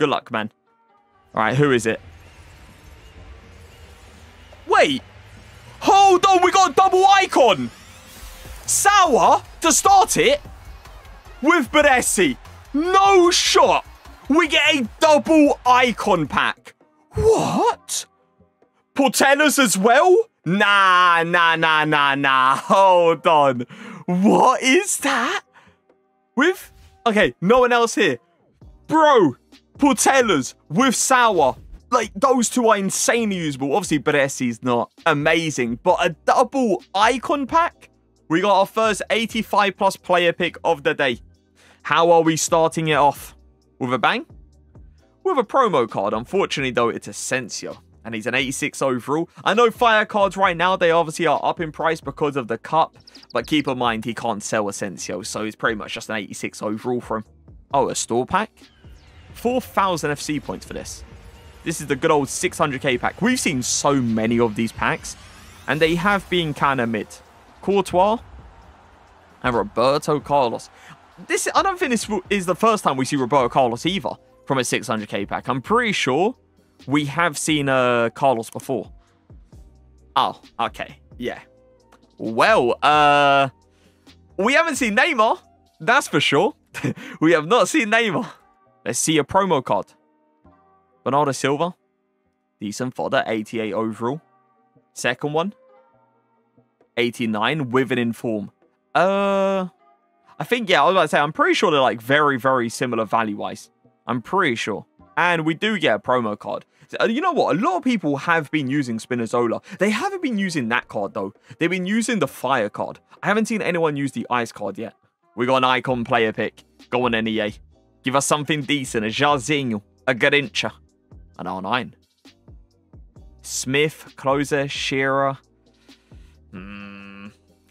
Good luck, man. All right, who is it? Wait. Hold on, we got a double icon. Sauer to start it with Baresi. No shot. We get a double icon pack. What? Portelas as well? Nah. Hold on. What is that? With... Okay, no one else here. Bro, Portelas with Sauer. Like, those two are insanely usable. Obviously, Baresi's not amazing. But a double icon pack? We got our first 85+ player pick of the day. How are we starting it off? With a bang? With a promo card. Unfortunately, though, it's Asensio. And he's an 86 overall. I know fire cards right now, they obviously are up in price because of the cup. But keep in mind, he can't sell Asensio. So he's pretty much just an 86 overall from... Oh, a store pack? 4,000 FC points for this. This is the good old 600k pack. We've seen so many of these packs. And they have been kind of mid. Courtois and Roberto Carlos. This, I don't think this is the first time we see Roberto Carlos either from a 600k pack. I'm pretty sure... We have seen Carlos before. Oh, okay. Yeah. Well, we haven't seen Neymar. That's for sure. We have not seen Neymar. Let's see a promo card. Bernardo Silva. Decent fodder. 88 overall. Second one. 89 with an inform. I think, yeah, I was about to say, I'm pretty sure they're like very, very similar value-wise. I'm pretty sure. And we do get a promo card. You know what? A lot of people have been using Spinazzola. They haven't been using that card, though. They've been using the fire card. I haven't seen anyone use the ice card yet. We got an icon player pick. Go on, NEA. Give us something decent. A Jairzinho. A Garincha. An R9. Smith, Closer, Shearer.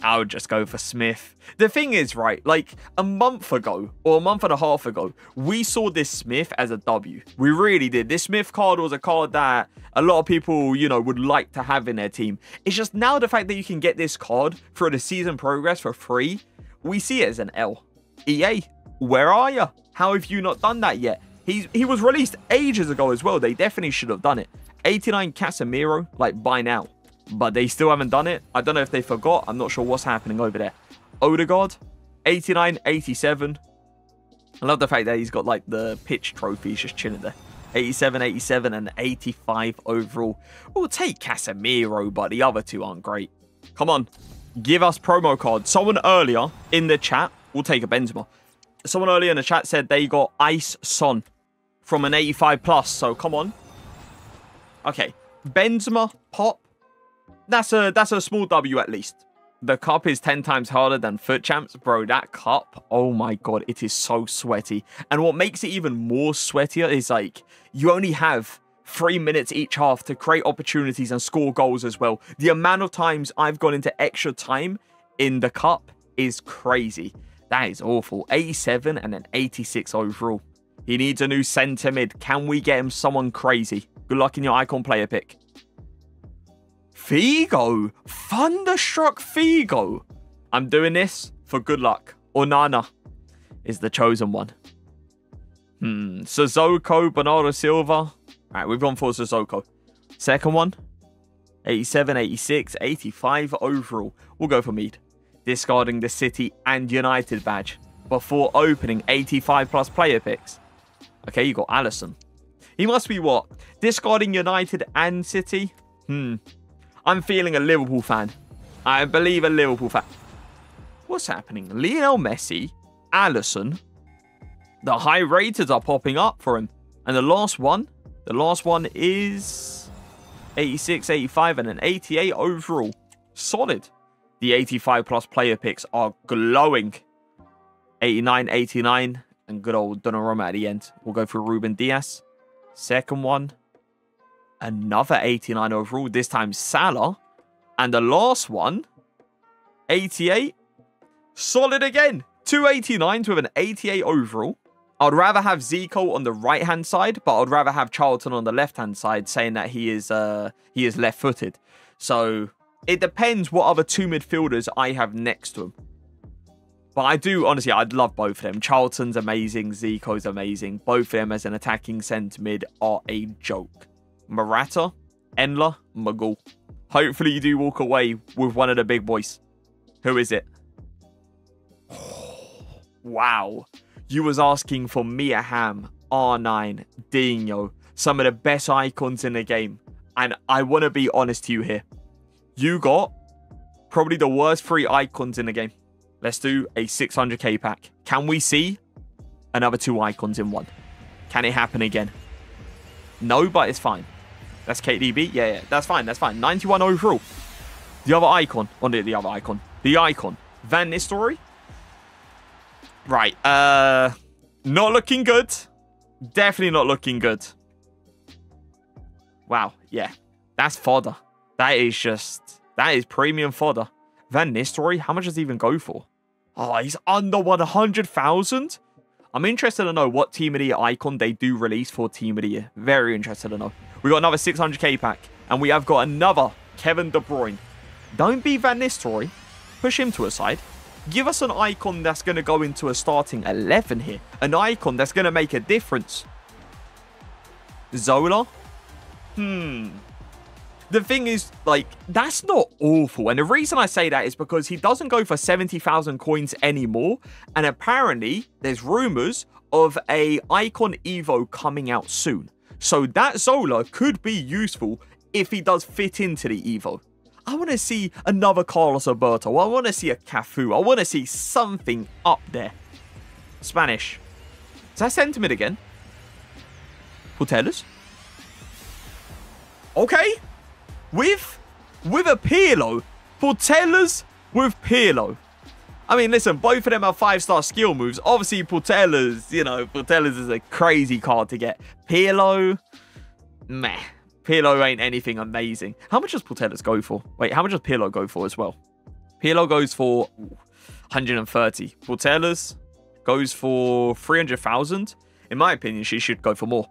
I would just go for Smith. The thing is, right, like a month ago or a month and a half ago, we saw this Smith as a W. We really did. This Smith card was a card that a lot of people, you know, would like to have in their team. It's just now the fact that you can get this card for the season progress for free, we see it as an L. EA, where are you? How have you not done that yet? He was released ages ago as well. They definitely should have done it. 89 Casemiro, like by now. But they still haven't done it. I don't know if they forgot. I'm not sure what's happening over there. Odegaard, 89, 87. I love the fact that he's got, like, the pitch trophies just chilling there. 87, 87, and 85 overall. We'll take Casemiro, but the other two aren't great. Come on. Give us promo cards. Someone earlier in the chat... We'll take a Benzema. Someone earlier in the chat said they got Alisson from an 85+. So, come on. Okay. Benzema, pop. That's a small W at least. The cup is 10 times harder than Foot Champs. Bro, that cup, oh my God, it is so sweaty. And what makes it even more sweatier is like, you only have 3 minutes each half to create opportunities and score goals as well. The amount of times I've gone into extra time in the cup is crazy. That is awful. 87 and an 86 overall. He needs a new centre mid. Can we get him someone crazy? Good luck in your icon player pick. Figo. Thunderstruck Figo. I'm doing this for good luck. Onana is the chosen one. Sissoko, Bernardo Silva. All right, we've gone for Sissoko. Second one. 87, 86, 85 overall. We'll go for Mead. Discarding the City and United badge before opening 85+ player picks. Okay, you got Alisson. He must be what? Discarding United and City? I'm feeling a Liverpool fan. I believe a Liverpool fan. What's happening? Lionel Messi, Alisson. The high raters are popping up for him. And the last one is 86, 85, and an 88 overall. Solid. The 85+ player picks are glowing. 89, 89, and good old Donnarumma at the end. We'll go for Ruben Diaz. Second one. Another 89 overall, this time Salah. And the last one, 88. Solid again. Two 89s with an 88 overall. I'd rather have Zico on the right-hand side, but I'd rather have Charlton on the left-hand side, saying that he is left-footed. So it depends what other two midfielders I have next to him. But I do, honestly, I'd love both of them. Charlton's amazing. Zico's amazing. Both of them as an attacking centre-mid are a joke. Morata, Endler, Magal. Hopefully you do walk away with one of the big boys. Who is it? Oh, wow. You was asking for Mia Hamm, R9, Dinho. Some of the best icons in the game. And I want to be honest to you here. You got probably the worst three icons in the game. Let's do a 600k pack. Can we see another two icons in one? Can it happen again? No, but it's fine. That's KDB. Yeah, that's fine. That's fine. 91 overall. The other icon. On the other icon. The icon. Van Nistelrooy. Right. Not looking good. Definitely not looking good. Wow. Yeah. That's fodder. That is just... that is premium fodder. Van Nistelrooy, how much does he even go for? Oh, he's under 100,000? I'm interested to know what Team of the Year icon they do release for Team of the Year. Very interested to know. We got another 600k pack. And we have got another Kevin De Bruyne. Don't be Van Nistelrooy. Push him to a side. Give us an icon that's going to go into a starting 11 here. An icon that's going to make a difference. Zola? The thing is, like, that's not awful. And the reason I say that is because he doesn't go for 70,000 coins anymore. And apparently, there's rumors of a Icon Evo coming out soon. So that Zola could be useful if he does fit into the Evo. I want to see another Carlos Alberto. I want to see a Cafu. I want to see something up there. Spanish. Is that sentiment again? Portelas? Okay. With a Pirlo. Portelas with Pirlo. I mean, listen, both of them are 5-star skill moves. Obviously, Portelas, you know, Portelas is a crazy card to get. Pirlo, meh. Pirlo ain't anything amazing. How much does Portelas go for? Wait, how much does Pirlo go for as well? Pirlo goes for 130. Portelas goes for 300,000. In my opinion, she should go for more.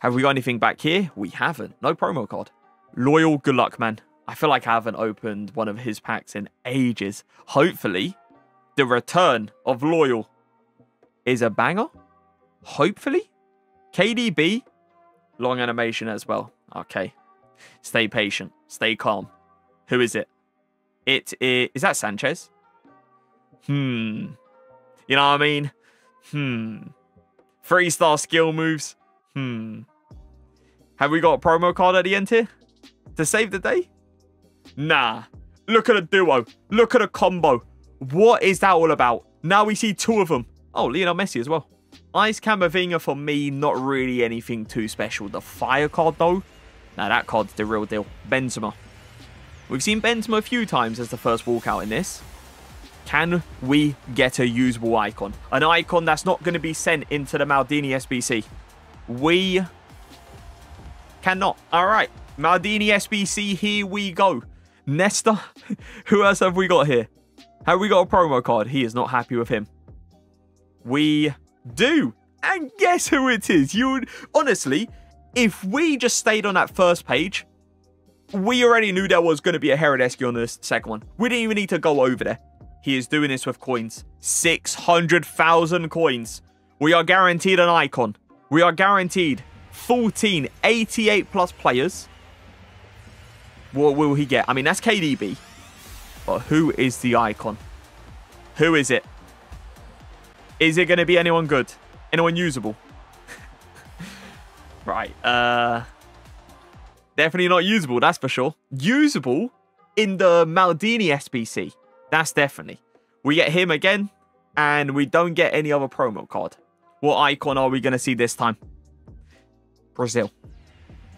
Have we got anything back here? We haven't. No promo card. Loyal, good luck, man. I feel like I haven't opened one of his packs in ages. Hopefully, the return of Loyal is a banger. Hopefully. KDB, long animation as well. Okay. Stay patient. Stay calm. Who is it? It is that Sanchez? You know what I mean? 3-star skill moves. Have we got a promo card at the end here? To save the day? Nah. Look at a duo. Look at a combo. What is that all about? Now we see two of them. Oh, Lionel Messi as well. Ice Camavinga for me, not really anything too special. The fire card though? Nah, that card's the real deal. Benzema. We've seen Benzema a few times as the first walkout in this. Can we get a usable icon? An icon that's not going to be sent into the Maldini SBC. We cannot. All right. Maldini SBC, here we go. Nesta, who else have we got here? Have we got a promo card? He is not happy with him. We do. And guess who it is? You would, honestly, if we just stayed on that first page, we already knew there was going to be a Hagerberg on this second one. We didn't even need to go over there. He is doing this with coins. 600,000 coins. We are guaranteed an icon. We are guaranteed 14 88 plus players. What will he get? I mean, that's KDB. But who is the icon? Who is it? Is it going to be anyone good? Anyone usable? Right. Definitely not usable, that's for sure. Usable in the Maldini SBC. That's definitely. We get him again. And we don't get any other promo card. What icon are we going to see this time? Brazil.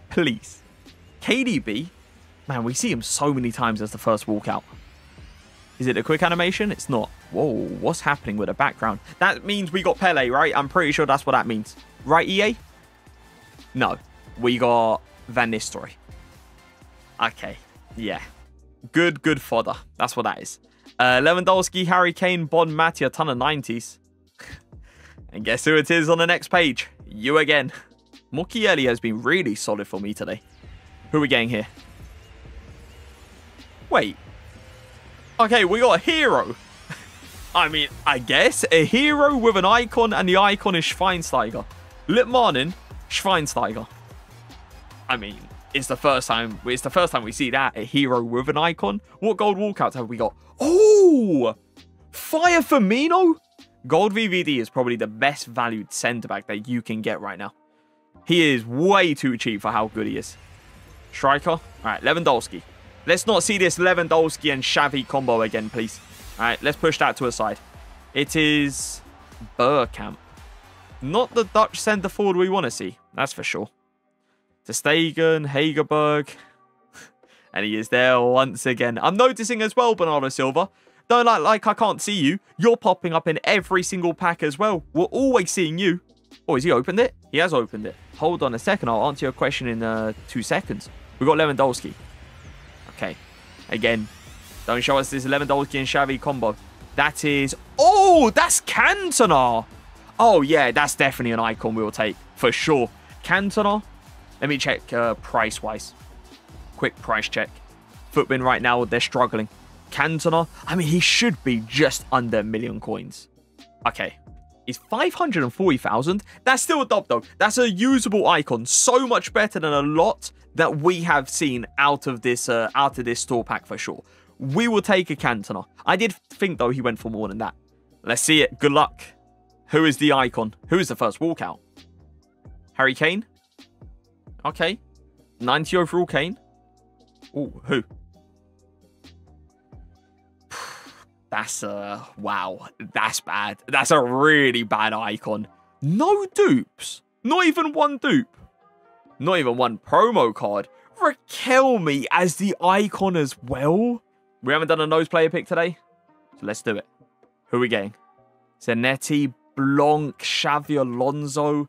Please. KDB. Man, we see him so many times as the first walkout. Is it a quick animation? It's not. Whoa, what's happening with the background? That means we got Pele, right? I'm pretty sure that's what that means. Right, EA? No. We got Van Nistelrooy. Okay. Yeah. Good fodder. That's what that is. Lewandowski, Harry Kane, Bonmatí, a ton of 90s. And guess who it is on the next page? You again. Mukiele has been really solid for me today. Who are we getting here? Wait. Okay, we got a hero. I mean, I guess a hero with an icon, and the icon is Schweinsteiger. Litmanen, Schweinsteiger. I mean, it's the first time we see that, a hero with an icon. What gold walkouts have we got? Oh, Fire Firmino. Gold VVD is probably the best valued centre-back that you can get right now. He is way too cheap for how good he is. Striker. All right, Lewandowski. Let's not see this Lewandowski and Xavi combo again, please. All right, let's push that to a side. It is Bergkamp. Not the Dutch centre-forward we want to see, that's for sure. Ter Stegen, Hagerberg. And he is there once again. I'm noticing as well, Bernardo Silva. Don't like I can't see you. You're popping up in every single pack as well. We're always seeing you. Oh, has he opened it? He has opened it. Hold on a second. I'll answer your question in 2 seconds. We've got Lewandowski. Okay. Again, don't show us this Lewandowski and Xavi combo. That is... Oh, that's Cantona. Oh, yeah, that's definitely an icon we will take. For sure. Cantona. Let me check price-wise. Quick price check. Footbin right now, they're struggling. Cantona, I mean, he should be just under 1 million coins. Okay, he's 540,000. That's still a dub, though. That's a usable icon. So much better than a lot that we have seen out of this store pack for sure. We will take a Cantona. I did think, though, he went for more than that. Let's see it. Good luck. Who is the icon? Who is the first walkout? Harry Kane? Okay. 90 overall Kane. Oh, who? That's a... Wow. That's bad. That's a really bad icon. No dupes. Not even one dupe. Not even one promo card. Raquelme as the icon as well. We haven't done a nose player pick today. So let's do it. Who are we getting? Zanetti, Blanc, Xabi Alonso.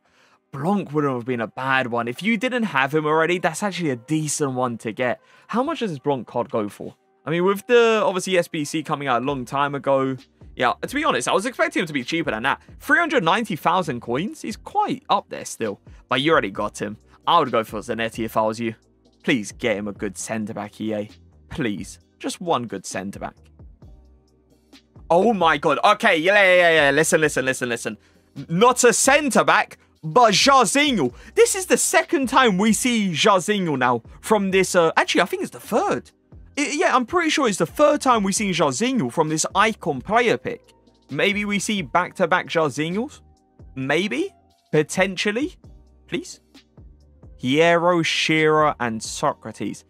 Blanc wouldn't have been a bad one. If you didn't have him already, that's actually a decent one to get. How much does this Blanc card go for? I mean, with the, obviously, SBC coming out a long time ago. Yeah, to be honest, I was expecting him to be cheaper than that. 390,000 coins. He's quite up there still. But you already got him. I would go for Zanetti if I was you. Please get him a good centre-back, EA. Please. Just one good centre-back. Oh, my God. Okay, yeah. Listen. Not a centre-back, but Jairzinho. This is the second time we see Jairzinho now from this... actually, I think it's the third. Yeah, I'm pretty sure it's the third time we've seen Jorginho from this icon player pick. Maybe we see back-to-back Jorginhos? Maybe? Potentially? Please? Hierro, Shearer, and Socrates.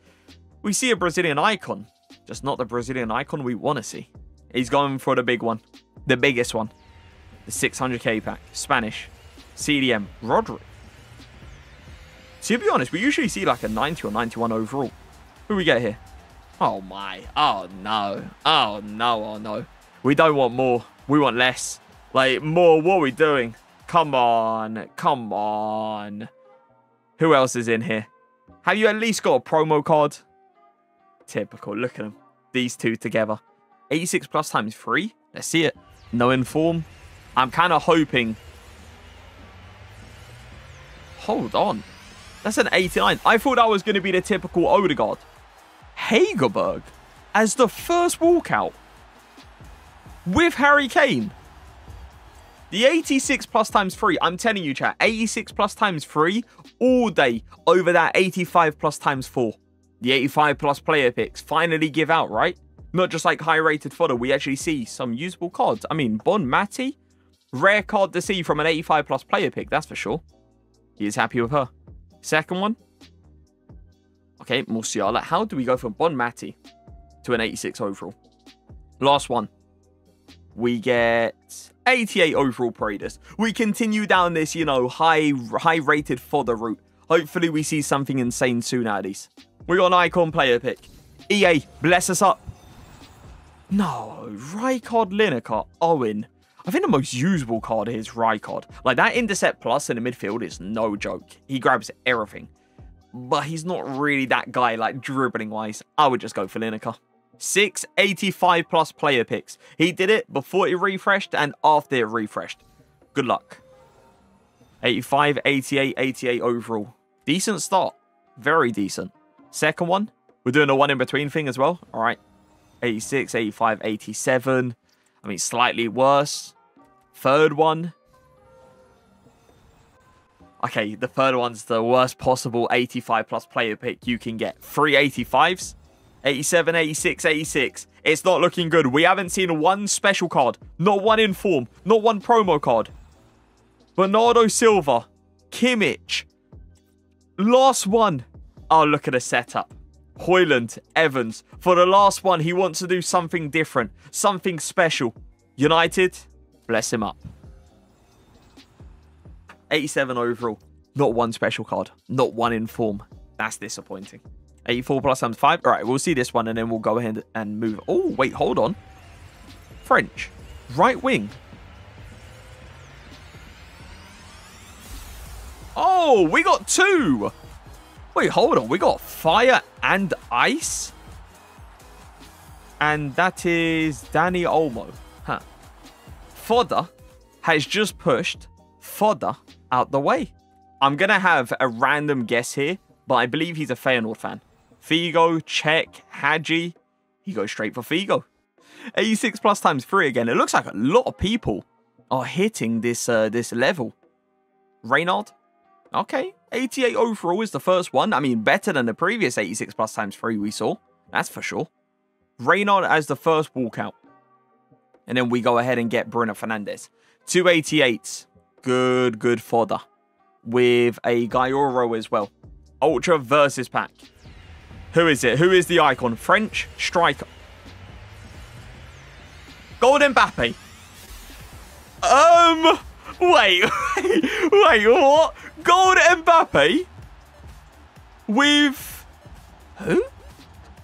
We see a Brazilian icon. Just not the Brazilian icon we want to see. He's going for the big one. The biggest one. The 600k pack. Spanish. CDM. Rodri. To be honest, we usually see like a 90 or 91 overall. Who we get here? Oh, my. Oh, no. Oh, no. Oh, no. We don't want more. We want less. Like, more. What are we doing? Come on. Come on. Who else is in here? Have you at least got a promo card? Typical. Look at them. These two together. 86 plus times 3. Let's see it. No inform. I'm kind of hoping. Hold on. That's an 89. I thought that was going to be the typical Odegaard. Hagerberg as the first walkout with Harry Kane. The 86 plus times 3. I'm telling you, chat. 86 plus times 3 all day over that 85 plus times 4. The 85 plus player picks finally give out, right? Not just like high rated fodder. We actually see some usable cards. I mean, Bonmatí. Rare card to see from an 85 plus player pick. That's for sure. He is happy with her. Second one. Okay, Musiala. How do we go from Bonmatí to an 86 overall? Last one. We get 88 overall Paredes. We continue down this, you know, high rated fodder route. Hopefully we see something insane soon out of these. We got an icon player pick. EA, bless us up. No, Rijkaard, Lineker, Owen. I think the most usable card is Rijkaard. Like, that intercept plus in the midfield is no joke. He grabs everything. But he's not really that guy, like, dribbling-wise. I would just go for Lineker. 685-plus player picks. He did it before it refreshed and after it refreshed. Good luck. 85, 88, 88 overall. Decent start. Very decent. Second one. We're doing a one-in-between thing as well. All right. 86, 85, 87. I mean, slightly worse. Third one. Okay, the third one's the worst possible 85 plus player pick you can get. Three 85s. 87, 86, 86. It's not looking good. We haven't seen one special card. Not one inform. Not one promo card. Bernardo Silva. Kimmich. Last one. Oh, look at the setup. Højlund, Evans. For the last one, he wants to do something different. Something special. United, bless him up. 87 overall. Not one special card. Not one in form. That's disappointing. 84 plus times 5. All right, we'll see this one and then we'll go ahead and move. Oh, wait, hold on. French. Right wing. Oh, we got two. Wait, hold on. We got fire and ice. And that is Danny Olmo. Huh. Fodder has just pushed Fodder out the way. I'm going to have a random guess here, but I believe he's a Feyenoord fan. Figo, Czech, Hadji. He goes straight for Figo. 86 plus times 3 again. It looks like a lot of people are hitting this, this level. Reynard. Okay, 88 overall is the first one. I mean, better than the previous 86 plus times 3 we saw. That's for sure. Reynard as the first walkout. And then we go ahead and get Bruno Fernandes. 288s. Good, good fodder. With a Gaioro as well. Ultra versus pack. Who is it? Who is the icon? French striker. Golden Mbappe. Wait, what? Gold Mbappe with who?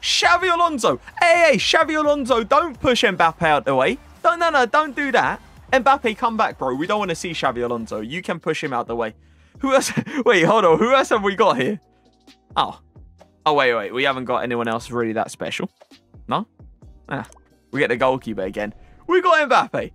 Xabi Alonso. Hey, Xabi Alonso, don't push Mbappe out the way. No, don't do that. Mbappe, come back, bro. We don't want to see Xabi Alonso. You can push him out the way. Who else? Wait, hold on. Who else have we got here? Oh, wait. We haven't got anyone else really that special. No? Ah, we get the goalkeeper again. We got Mbappe.